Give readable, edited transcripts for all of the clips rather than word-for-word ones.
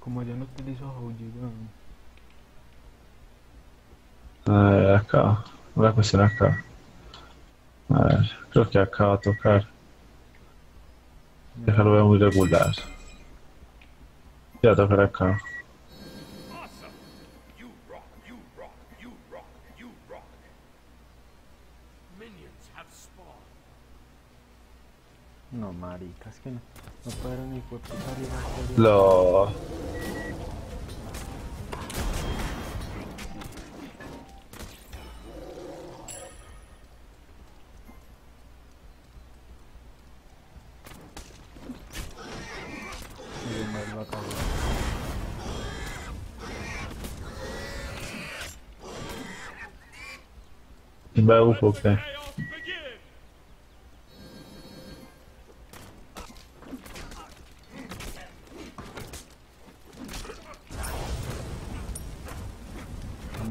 Como yo no utilizo Houdini. Ah, é AK. Vai acontecer AK. Ah, creo que AK va a tocar. Dejarlo ver muy regular. Ya tocará AK. No, marica, es que no puedo ni por puta. Lo... Vai um pouco, né?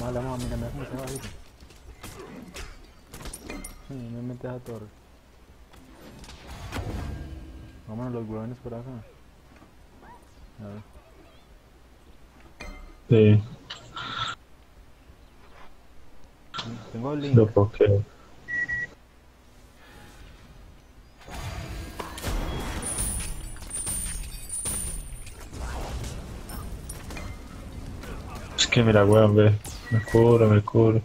Vamos, mira, mira cómo se va a ir. Sí, me metes a torre. Vámonos los huevones por acá. A ver. Sí. Tengo el link. No, ¿por qué? Es que mira, weón, ve. Me curo, me curo.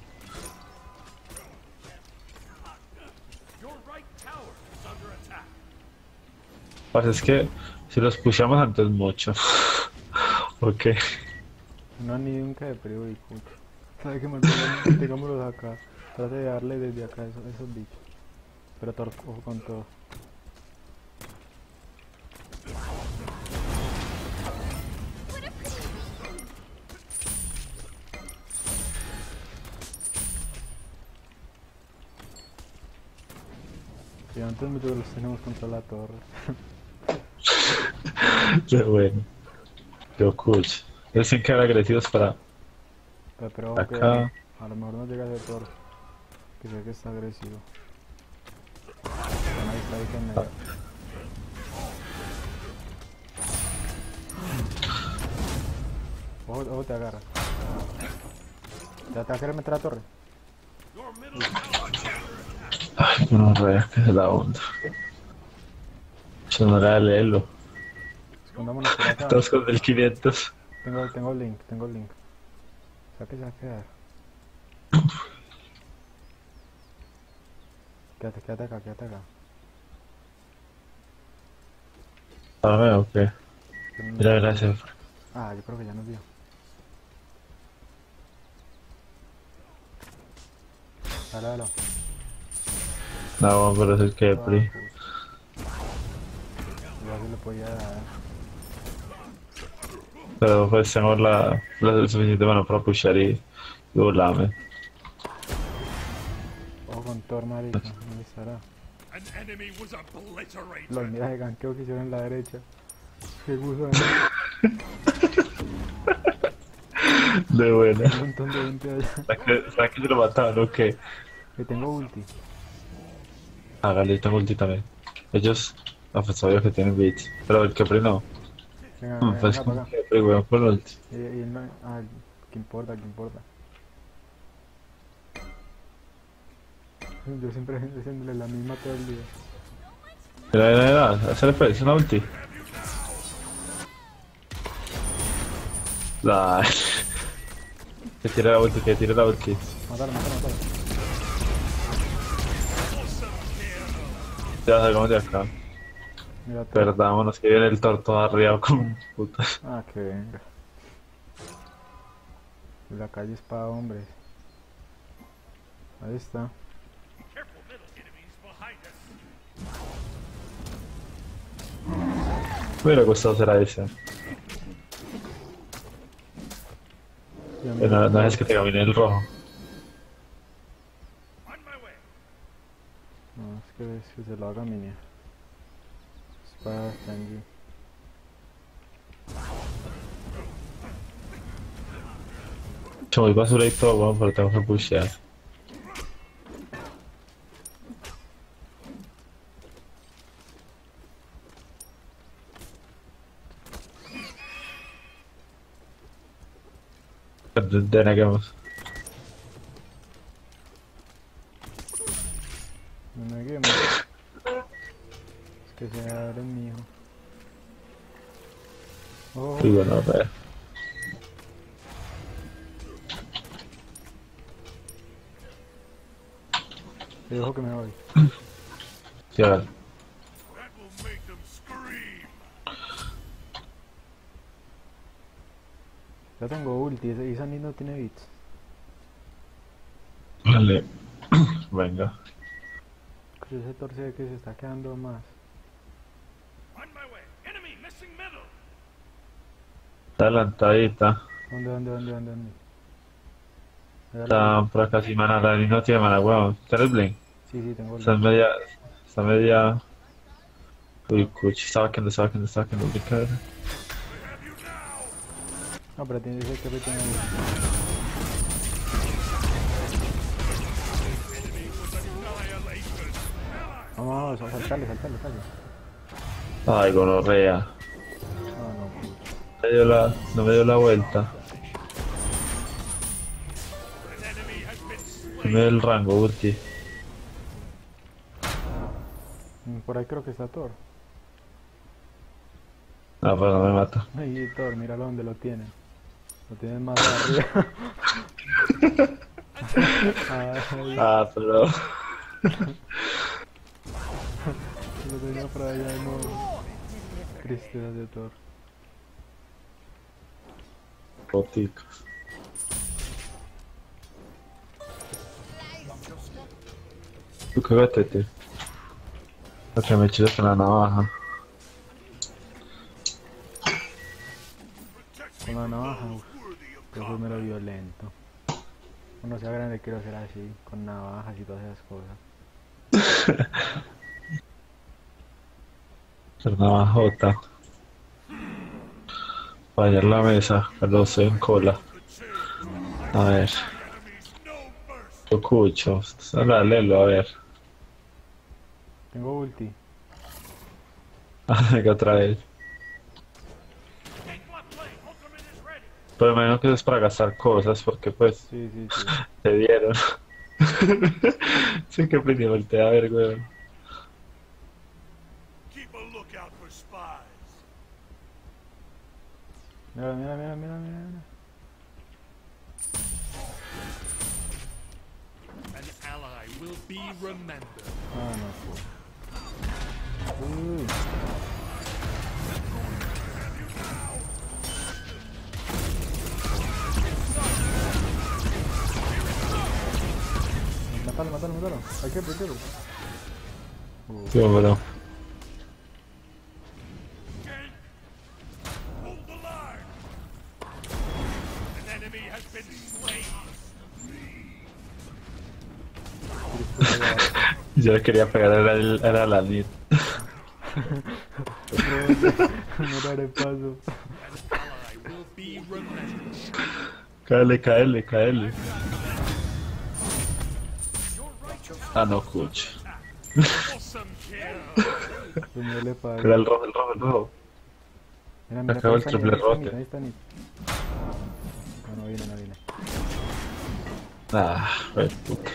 Pasa es que si los pushamos antes mucho. Ok. No, ni nunca de periódico. Sabe que mantengámoslos acá. Trate de darle desde acá esos bichos. Pero ojo con todo. Y antes muchos los tenemos contra la torre. Qué bueno. Qué cool. Ellos tienen que ser agresivos para... Pero acá. A lo mejor no llega de torre. Que sé que está agresivo. Bueno, ahí está, ahí con negro. Ojo, te agarra. ¿Te quieres meter a la torre? Ay, que no rayas, que es la onda. Yo no le voy a leerlo. Escondámonos por acá. Todos con el 500. Tengo el link, tengo el link. Que se va a quedar. Quédate acá, quédate acá. A ver, ok. Mira, gracias. Ah, yo creo que ya nos dio. Dale, dale. No, pero es el que pri. Yo así lo podía dar. Pero pues tengo la suficiente mano para pushar y volarme. Ojo con Thor, marica, no le estará. Los miras de ganqueo que hicieron en la derecha. Qué gusto, ¿no? De buena. Un montón de gente allá. ¿Sabes que se lo mataron o qué? Que tengo ulti. Hágale, tengo ulti también. Ellos, no, pues obvio que tienen beats. Pero el que primero. Venga, pues venga, que por el... y no, ah, ¿qué importa? ¿Qué importa? Yo siempre haciéndole la misma todo el día. Era, hacerle feliz una ulti. La... que tire la ulti, que tire la ulti. Mátalo, mátalo, mátalo. Ya salgamos de acá. Perdámonos que viene el torto arriba con putas. Ah, que venga. La calle es para hombres. Ahí está. Me hubiera gustado hacer a esa. Pero no es que te camine el rojo. No, es que se lo haga mini. Yo voy basura y todo, bueno, pero tengo que pushear. but then I go. Non è che era mio. Oh. Sì, vabbè. Devo che me lo voglio. Sì, vabbè. Yo tengo ulti y Sandy no tiene bits. Dale. Venga. Cruz se torce que se está quedando más. Está adelantadita. ¿Dónde? Está por acá sin maná, Dani no tiene maná, huevón. ¿Tienes blink? Sí, tengo blink. Está media... Uy, cuchi, estaba quedando brincar. No, pero tiene que ser que retiene el... Vamos, saltarle. Ay, gonorrea. No. No me dio la vuelta. No me dio el rango, Urti. Por ahí creo que está Thor. Ah, pero no me mata. Ay, Thor, míralo donde lo tiene. Lo tienen más arriba. Ah, pero... Lo tenía para allá de nuevo. Tristeza de Thor. Boticos. Tú cagaste, tío. Lo que me eché con la navaja. Con la navaja, uff. Yo soy mero violento. Cuando sea grande quiero ser así, con navajas y todas esas cosas. Ser navajota. Fallar la mesa, pero soy en cola. A ver. Yo escucho, lelo, a ver. Tengo ulti. Ah, que otra vez. Por lo menos que es para gastar cosas, porque pues sí. Te dieron. Sí, que aprendí a voltear, a ver, weón. Mira. An ally will be remembered. Ah, no. Mátalo. Hay que protegerlo. Sí, bueno. Yo le quería pegar a la nit. No daré paso. Cáele. Ah, no, coach. Era el rojo. Mira, acabo el triple rote. Ahí está Nit. No viene. Ah, joder, puta.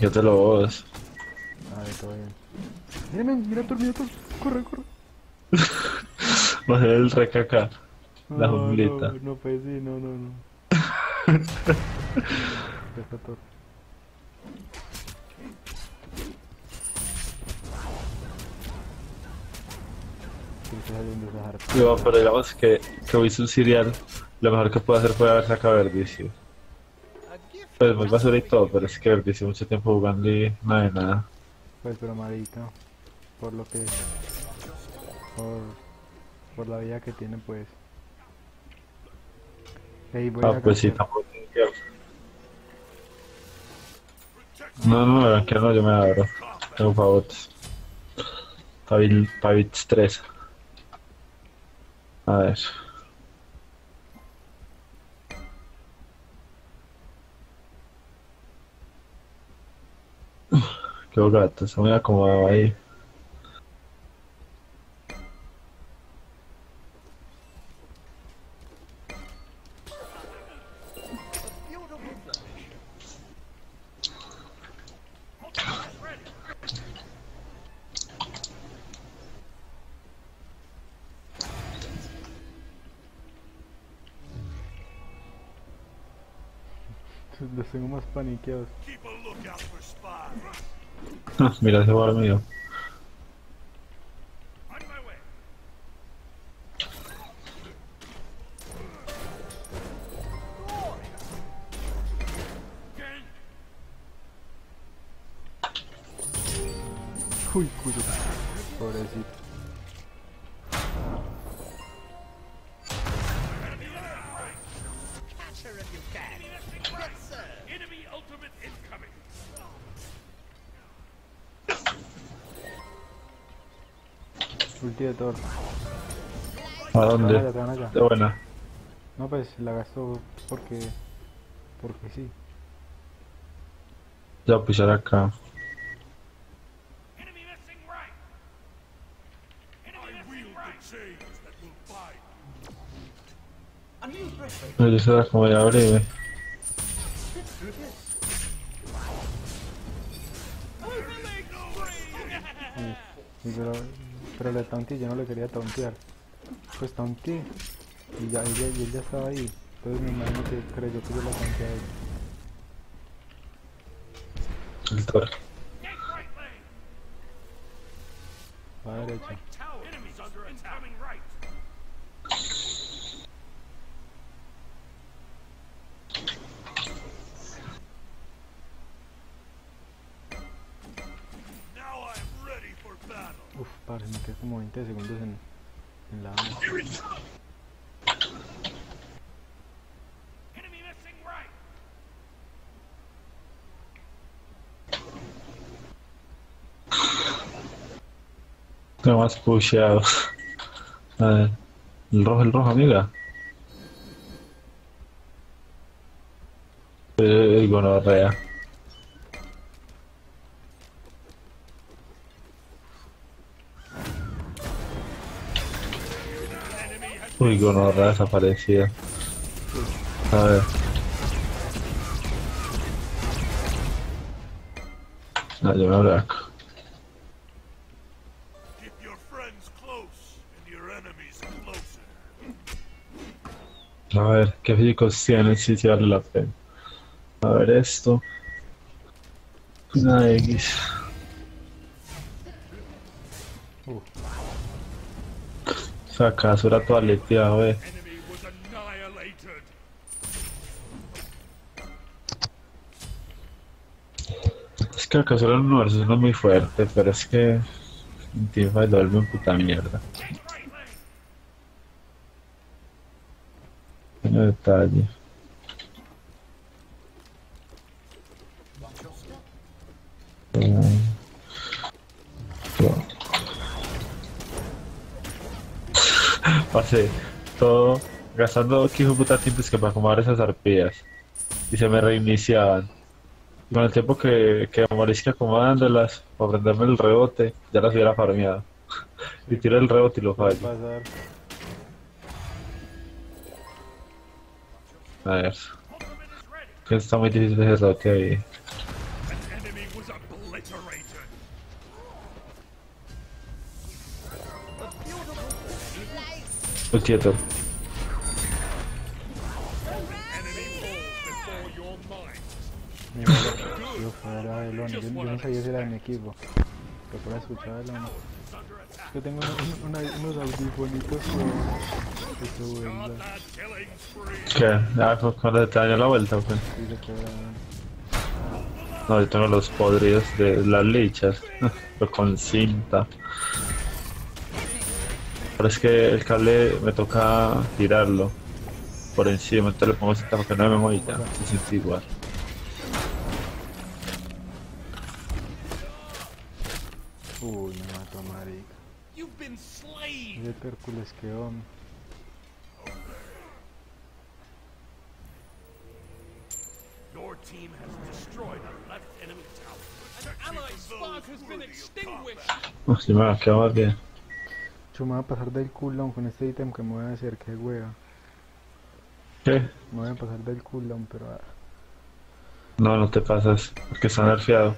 Yo te lo vos. Vale, todo bien. Mira, Thor. Corre. Va a ser el rec acá. La jumblita. No, pues sí. Está Thor. No, pero digamos que hubiese un cereal, lo mejor que puedo hacer fue haber sacado a Verdicio. Pues muy basura y todo, pero es que Verdicio mucho tiempo jugando y no hay nada. Pues pero marica, por lo que... Por la vida que tiene pues... Hey, pues sí, tampoco tiene que... No, yo me abro. Tengo pavotes. Pavits 3. A ver. Qué gato, se me ha acomodado ahí. Hacen unos paniqueos. Ah, mira, se va al medio. Uy, cuyo. Pobrecito. Ulti de Thor. ¿A dónde? Allá. Está buena. No, pues la gastó porque... porque sí. Ya voy a pisar acá. No, yo se las como ya breve. Sí, pero le taunteé, yo no le quería tauntear. Pues taunteé y ya, él ya estaba ahí. Entonces mi hermano que creyó que yo la taunteé a él. El toro. Va a derecha. Uf, padre, me quedé como 20 segundos en la... Está más pusheado. A ver, el rojo, amiga. El gonorrea. Uy, gonorrea desaparecida. A ver. No, yo me abrazo. A ver, qué físicos tienen si se vale la pena. A ver esto. Una X. Saca, su era toda leteada, wey. Es que acaso era un universo, no es muy fuerte, pero es que... un tiempo de duerme en puta mierda. No detalle. Pasé todo gastando que hijo puta tiempo que para acomodar esas arpías y se me reiniciaban. Y con el tiempo que morisque acomodándolas para prenderme el rebote, ya las hubiera farmeado. Y tiro el rebote y lo fallo. A ver, que está muy difícil ese rebote ahí. Quieto. Yo no sabía si era de mi equipo, pero para escuchar el Elon. Yo tengo unos audifonitos que se vuelven. ¿Qué? Ah, ¿cuándo te dañó la vuelta? Okay. No, yo tengo los podridos de las lichas, pero con cinta. Pero es que el cable me toca tirarlo por encima, entonces lo pongo cinta porque no me mueve ya, se siente igual. Uy, me mató, marica. Mira el Hércules que hombre. No, si me va a acabar bien. Yo me voy a pasar del cooldown con este ítem que me voy a hacer, que hueva. ¿Qué? Me voy a pasar del cooldown, pero... no, no te pasas, porque está nerfeado.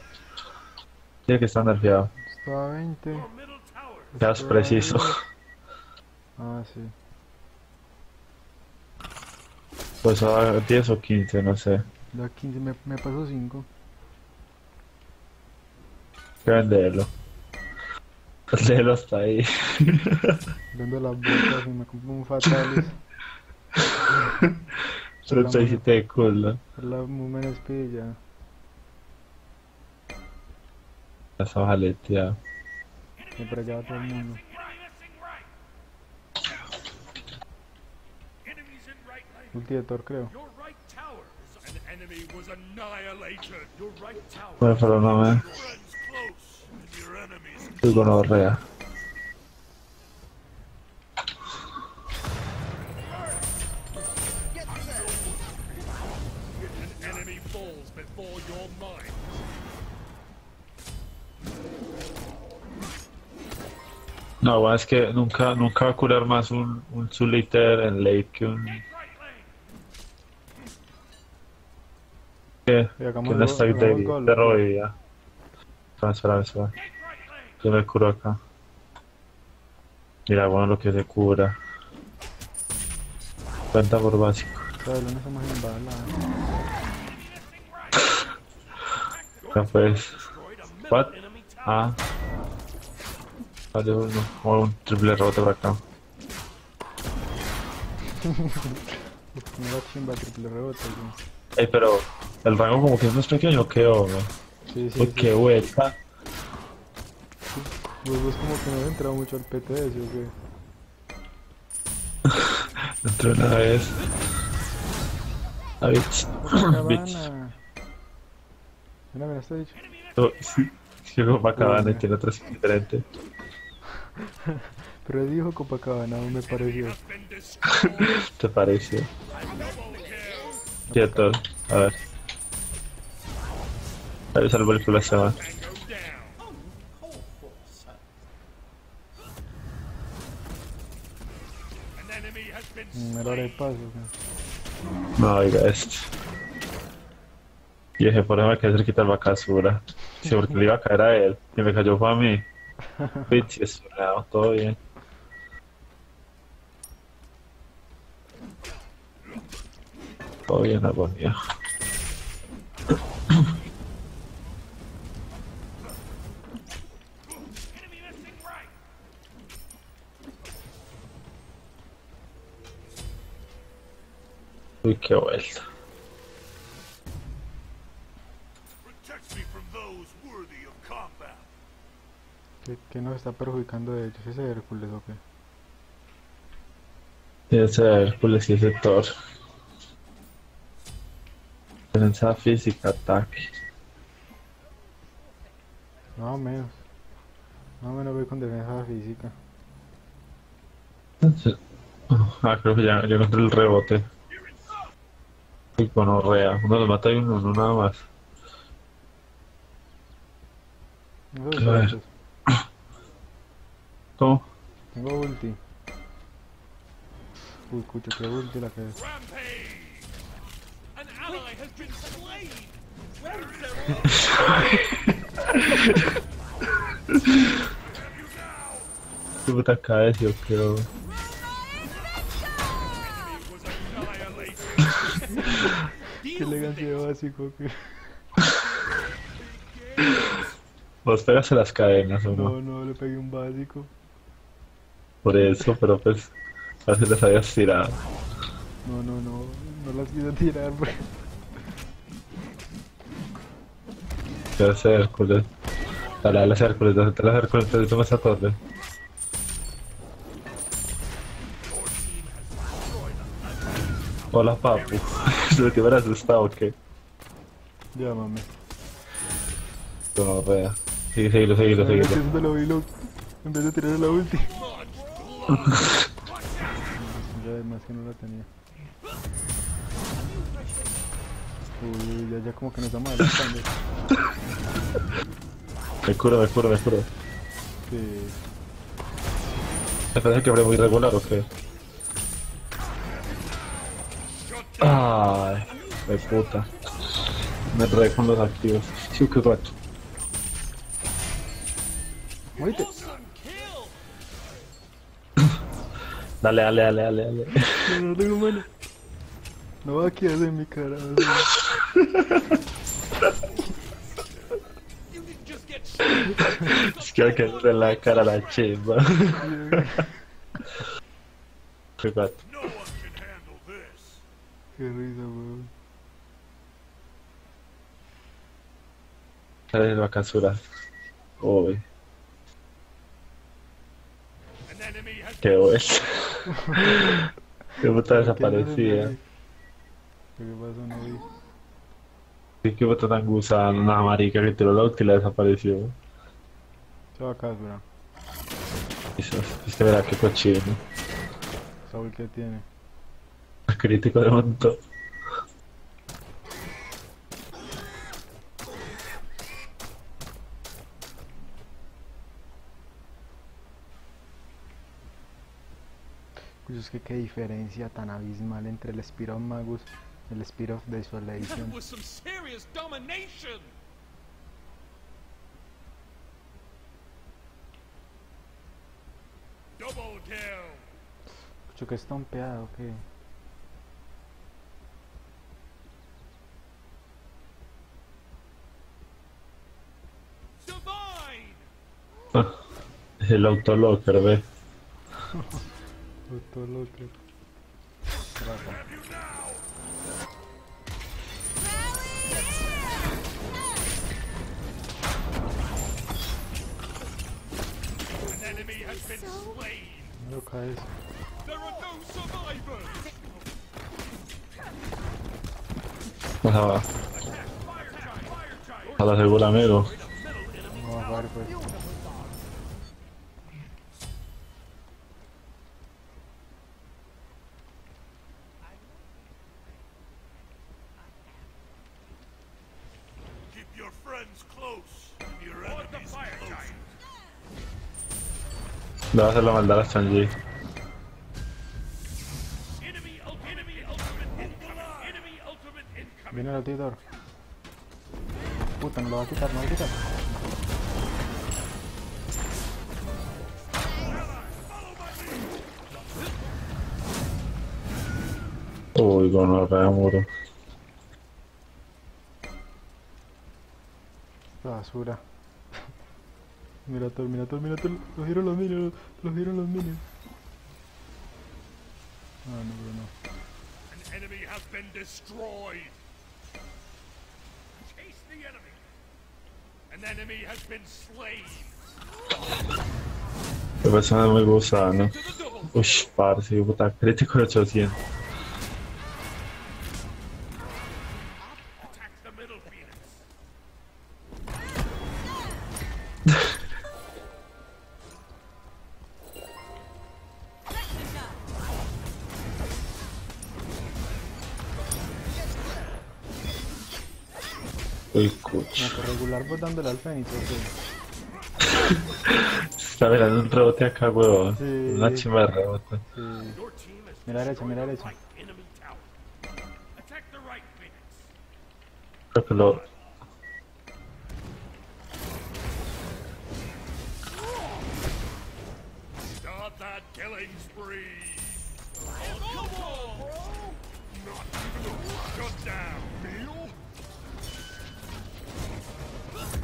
Tiene que estar nerfeado. Está a 20. Ya es preciso. Ah, sí. Pues a 10 o 15, no sé. Da 15 mi ha preso 5. Cardello. Cardello stai... dando la bocca prima come un fatalis. Non sai se te è cool. La mumena spiega. La savalettia. Mi ha pregato al mondo. Ultiator creo. Puoi fare una me? Tu gonorrea. No, ma es que non calcolar más un solitaire en late que un... Que no está ahí, pero ya. Espera. Yo me curo acá. Mira, bueno, lo que se cura. Cuenta por básico. Claro, no estamos en bala. Ya pues. ¿What? Ah. Vale, un triple rebote por acá. Me da chimba triple rebote, pero. El rango como que es más pequeño que oro. Sí. Porque vuelta. Los dos como que no han entrado mucho al PTS, ¿o qué? Entró una vez. A bitch. Bitch. Mira, está dicho. Sí, Copacabana y tiene otras diferentes. Pero dijo Copacabana, no me pareció. ¿Te pareció? Cierto, a ver. Deve salvare il culo a Savant. Un errore del puzzle. No, i guys. Io che problema è che si chiama casura. Sì, perché lì va a caer a él. E mi cayó para mí. Bitch, eso no, todo bien. Todo bien, agonía. Uy, qué vuelta. ¿Qué nos está perjudicando de ellos? ¿Ese Hércules o qué? Sí, ese Hércules y ese Thor. Defensa física, ataque. No menos. No menos voy con defensa física. Ah, creo que ya encontré el rebote. Y con orrea, uno lo mata y uno no nada más. A ver. ¿Cómo? Tengo ulti. Uy, escucho que ulti la que es. ¿Qué puta caes? Yo creo. Qué elegancia de básico que... Vos pegas a las cadenas, ¿o no? No, le pegué un básico. Por eso, pero pues... A veces las habías tirado. No las quiero tirar, bro. Pero ese Hércules... Dale, las Hércules, te tomas a torre. Hola, papu. Se te hubiera asustado, ¿o qué? Llámame. No, vea. Seguilo. Haciendo lo vi, loco. En vez de tirar la ulti. Ya además que no la tenía. Uy, ya como que nos estamos adelantando. Me curo. Sí. ¿Te parece que habré muy regular o qué? Ay, de puta. Me trae con los activos. Sí, qué gato. Muérete. Dale. No tengo mano. No va a quedar en mi cara. Schiacciata la cara da ceba. Perfetto. Che risa, bro. Cadere la casura. Oi. Che oi. Eu vou estar desaparecida. Tem que botar a gusa na marica que tirou la última e desapareceu. Tchau, Casura. Isso, você verá que cochilo. Sabe o que tem? Crítico de montón. Es que qué diferencia tan abismal entre el Spear of Magus y el Spear of Desolation. Pucho, que estompeado, ¿qué? El autolocker, ve. Autolocker. No caes. A la segura, amigo. Vamos a jugar, pues. Le va a hacer la maldad a Shang-Chi. Viene el altidor. Puta, me lo va a quitar, me lo va a quitar. Uy, con la pega muro. La basura. Mira Thor, los vieron los minions. Ah, no, bro, no. An enemy has been destroyed. Chase the enemy. An enemy has been slain. Tô pensando muito gozado. Oxi, para, se eu botar crítico eu te odeio. El coche. No, por regular vos dándole al Fénix, ¿sí? Está mirando un rebote acá, huevón. Sí. Una chimba de rebote. Sí. Mira derecha. Creo que lo...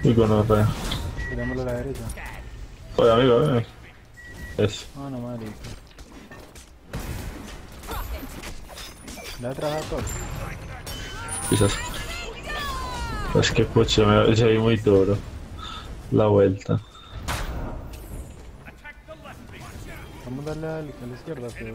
Y con otra. Tirámoslo a la derecha. Oye, amigo, Eso. Ah, no, madre. La otra va a correr. Quizás. Es que pucha, se vi muy duro. La vuelta. Vamos a darle a la izquierda, pero...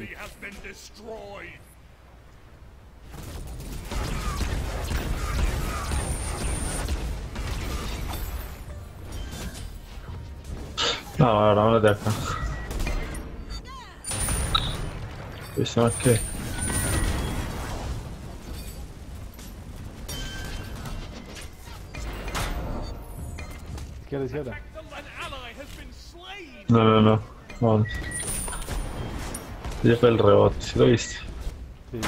No, ahora vamos de acá. ¿Eso más qué? Izquierda. No. Vamos. Ya fue el rebote, ¿sí lo viste? Sí.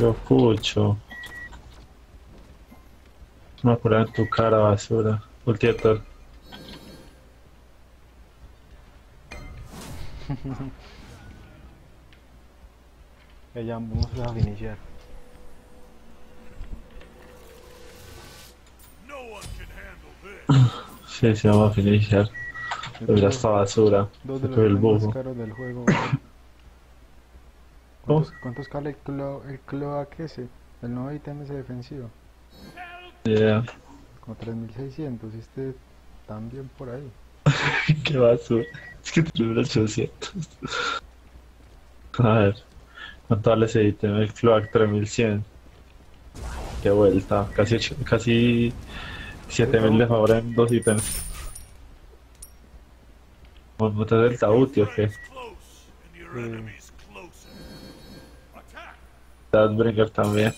Yo escucho. No curar en tu cara, basura. Ultiator. Vediamo come si va a finire. Si se va a finire. Pero esta basura. Todo el buco. Del juego. ¿Cuántos cale el cloak ese? El nuevo ítem ese defensivo. Yeah. Como 3600. Este también por ahí. Qué basura. Es que 3800. A ver. ¿Cuánto vale ese ítem? El cloak 3100. Qué vuelta. Casi 7000 de favor en dos ítems. ¿Vos botas el taúd, tío, o qué? Deathbringer también.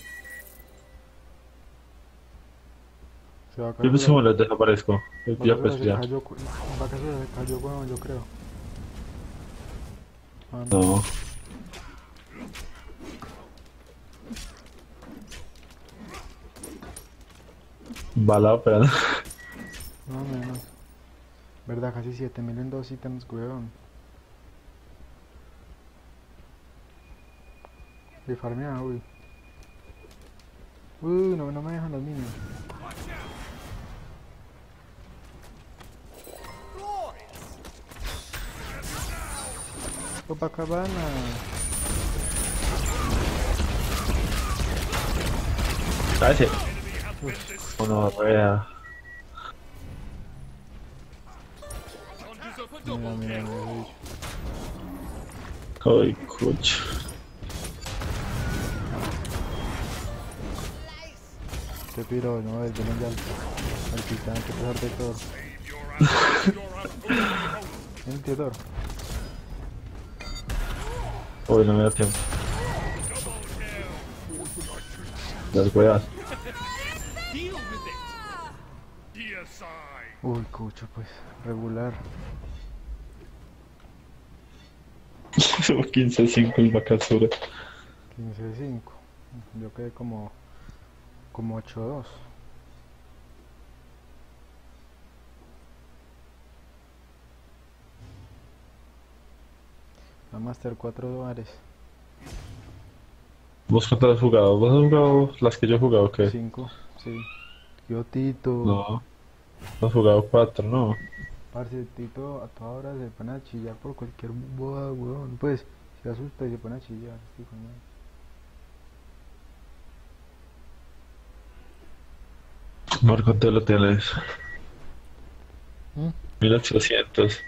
Yo mismo los desaparezco. Ya pues ya. Se cayó huevón, yo creo. Ah, no. Balado, pero no. No, menos. Verdad, casi 7000 en dos ítems, huevón. De farmeada, uy. Uy, no me dejan los minions. Copacabana. Cállate. Una barrera. Mira, uy, coach. Te piro, no, el veneno al titán, que pesar de todo. ¿Un tirador? Uy, no me da tiempo. Las huevas. Uy, cucho, pues, regular. 15-5 el Bakasura. 15-5. Yo quedé como 8-2. La Master 4 dólares. ¿Vos cuántas has jugado? ¿Vos has jugado las que yo he jugado o qué? 5, sí. Yo Tito. No has jugado 4, no. Parce, Tito a toda hora se pone a chillar por cualquier boda, weón. Pues se asusta y se pone a chillar, estoy con él. Marco, ¿te lo tienes? 1800.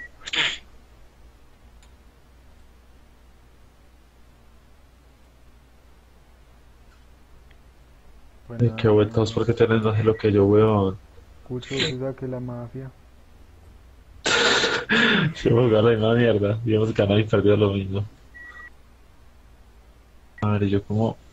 Bueno, qué vueltas, porque tienes más de lo que yo, weón. Cucho, duda que la mafia. Si hemos ganado la misma mierda, y hemos ganado y perdido lo mismo. A ver, yo como...